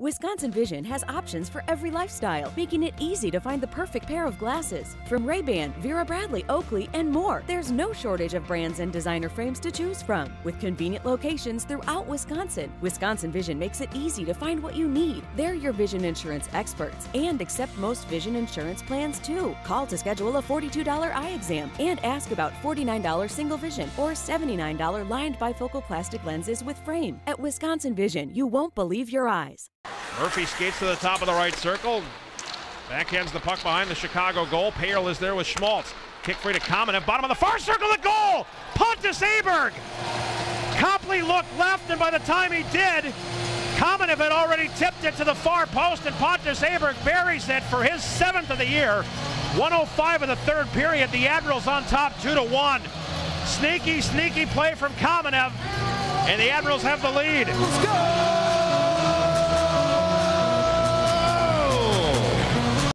Wisconsin Vision has options for every lifestyle, making it easy to find the perfect pair of glasses. From Ray-Ban, Vera Bradley, Oakley, and more, there's no shortage of brands and designer frames to choose from. With convenient locations throughout Wisconsin, Wisconsin Vision makes it easy to find what you need. They're your vision insurance experts and accept most vision insurance plans too. Call to schedule a $42 eye exam and ask about $49 single vision or $79 lined bifocal plastic lenses with frame. At Wisconsin Vision, you won't believe your eyes. Murphy skates to the top of the right circle. Backhands the puck behind the Chicago goal. Pyatt is there with Schmaltz. Kick free to Kamenev. Bottom of the far circle, the goal! Pontus Åberg! Copley looked left, and by the time he did, Kamenev had already tipped it to the far post, and Pontus Åberg buries it for his 7th of the year. 1:05 of the third period. The Admirals on top 2-1. Sneaky play from Kamenev, and the Admirals have the lead. Let's go!